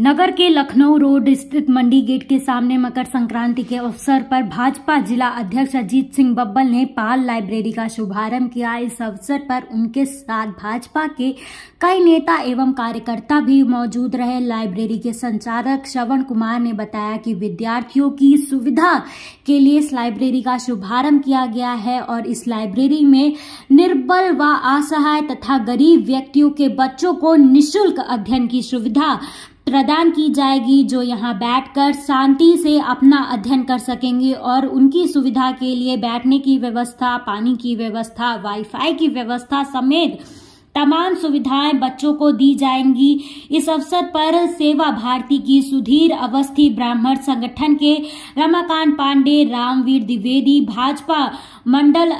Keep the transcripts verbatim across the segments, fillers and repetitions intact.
नगर के लखनऊ रोड स्थित मंडी गेट के सामने मकर संक्रांति के अवसर पर भाजपा जिला अध्यक्ष अजीत सिंह बब्बल ने पाल लाइब्रेरी का शुभारंभ किया। इस अवसर पर उनके साथ भाजपा के कई नेता एवं कार्यकर्ता भी मौजूद रहे। लाइब्रेरी के संचालक श्रवण कुमार ने बताया कि विद्यार्थियों की सुविधा के लिए इस लाइब्रेरी का शुभारंभ किया गया है और इस लाइब्रेरी में निर्बल व असहाय तथा गरीब व्यक्तियों के बच्चों को निःशुल्क अध्ययन की सुविधा प्रदान की जाएगी, जो यहां बैठकर शांति से अपना अध्ययन कर सकेंगे और उनकी सुविधा के लिए बैठने की व्यवस्था, पानी की व्यवस्था, वाईफाई की व्यवस्था समेत तमाम सुविधाएं बच्चों को दी जाएंगी। इस अवसर पर सेवा भारती की सुधीर अवस्थी, ब्राह्मण संगठन के रमाकांत पांडेय, रामवीर द्विवेदी, भाजपा मंडल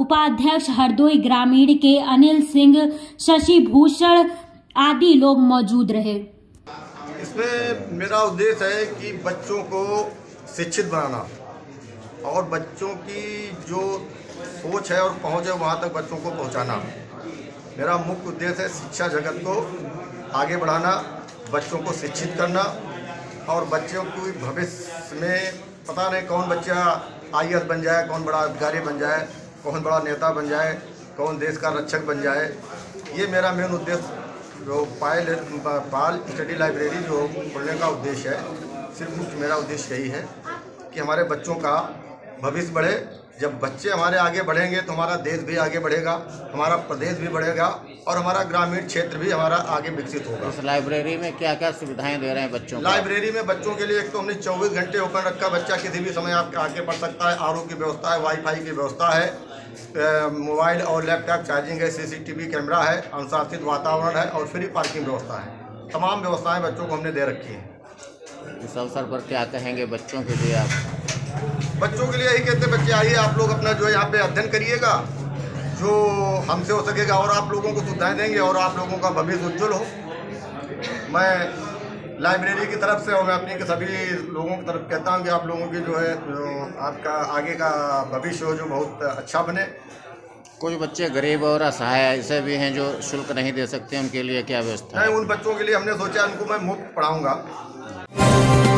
उपाध्यक्ष हरदोई ग्रामीण के अनिल सिंह, शशि भूषण आदि लोग मौजूद रहे। इसमें मेरा उद्देश्य है कि बच्चों को शिक्षित बनाना और बच्चों की जो सोच है और पहुँच है वहाँ तक बच्चों को पहुँचाना। मेरा मुख्य उद्देश्य है शिक्षा जगत को आगे बढ़ाना, बच्चों को शिक्षित करना और बच्चों की भविष्य में पता नहीं कौन बच्चा आई ए एस बन जाए, कौन बड़ा अधिकारी बन जाए, कौन बड़ा नेता बन जाए, कौन देश का रक्षक बन जाए। ये मेरा मेन उद्देश्य जो पायल पाल स्टडी लाइब्रेरी जो खोलने का उद्देश्य है, सिर्फ मुख्य मेरा उद्देश्य यही है कि हमारे बच्चों का भविष्य बढ़े। जब बच्चे हमारे आगे बढ़ेंगे तो हमारा देश भी आगे बढ़ेगा, हमारा प्रदेश भी बढ़ेगा और हमारा ग्रामीण क्षेत्र भी हमारा आगे विकसित होगा। इस लाइब्रेरी में क्या क्या सुविधाएं दे रहे हैं बच्चों? लाइब्रेरी में बच्चों के लिए एक तो हमने चौबीस घंटे ओपन रखा, बच्चा किसी भी समय आप आगे बढ़ सकता है। आर ओ की व्यवस्था है, वाईफाई की व्यवस्था है, मोबाइल और लैपटॉप चार्जिंग है, C C T V camera है, अनुशासित वातावरण है और फ्री पार्किंग व्यवस्था है। तमाम व्यवस्थाएँ बच्चों को हमने दे रखी है। इस अवसर पर क्या कहेंगे बच्चों के लिए आप? बच्चों के लिए यही कहते हैं, बच्चे आइए आप लोग अपना जो यहाँ पे अध्ययन करिएगा, जो हमसे हो सकेगा और आप लोगों को सुविधाएं देंगे और आप लोगों का भविष्य उज्जवल हो। मैं लाइब्रेरी की तरफ से और मैं अपनी सभी लोगों की तरफ कहता हूँ कि आप लोगों की जो है जो आपका आगे का भविष्य हो जो बहुत अच्छा बने। कुछ बच्चे गरीब और असहाय ऐसे भी हैं जो शुल्क नहीं दे सकते, उनके लिए क्या व्यवस्था है? उन बच्चों के लिए हमने सोचा उनको मैं मुफ्त पढ़ाऊँगा।